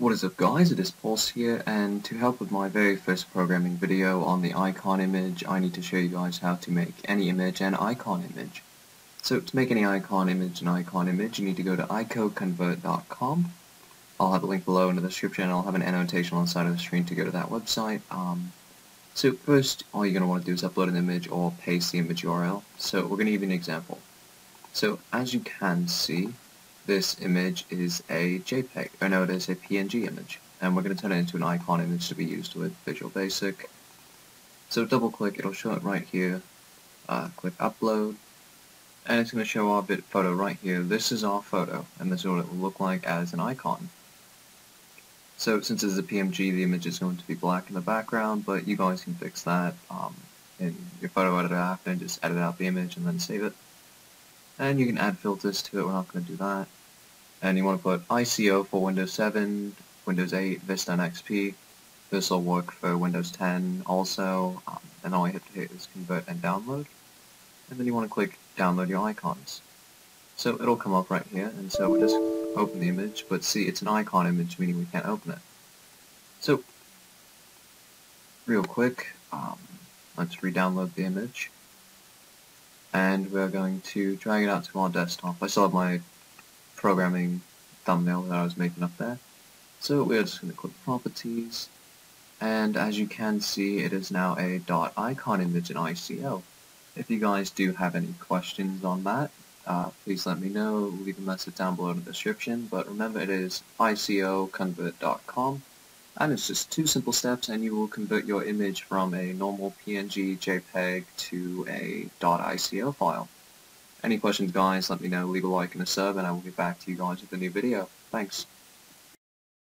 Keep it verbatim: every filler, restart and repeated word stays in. What is up guys, it is Pulse here, and to help with my very first programming video on the icon image, I need to show you guys how to make any image an icon image. So to make any icon image an icon image, you need to go to ico convert dot com. I'll have a link below in the description, and I'll have an annotation on the side of the screen to go to that website. Um, so first, all you're going to want to do is upload an image or paste the image U R L. So we're going to give you an example. So as you can see, this image is a JPEG, or no, it is a P N G image, and we're going to turn it into an icon image to be used with Visual Basic. So double click, it'll show it right here, uh, click upload, and it's going to show our bit photo right here. This is our photo, and this is what it will look like as an icon. So since this is a P N G, the image is going to be black in the background, but you guys can fix that um, in your photo editor after, and just edit out the image and then save it. And you can add filters to it, we're not going to do that. And you want to put I C O for Windows seven, Windows eight, Vista and X P. This will work for Windows ten also, um, and all you have to hit is convert and download. And then you want to click download your icons. So it'll come up right here, and so we just open the image, but see, it's an icon image, meaning we can't open it. So, real quick, um, let's re-download the image. And we're going to drag it out to our desktop. I still have my programming thumbnail that I was making up there. So we're just going to click Properties, and as you can see, it is now a .icon image in I C O. If you guys do have any questions on that, uh, please let me know. Leave a message down below in the description. But remember, it is ico convert dot com, and it's just two simple steps, and you will convert your image from a normal P N G, JPEG to a .ico file. Any questions guys, let me know, leave a like and a sub, and I will get back to you guys with a new video. Thanks.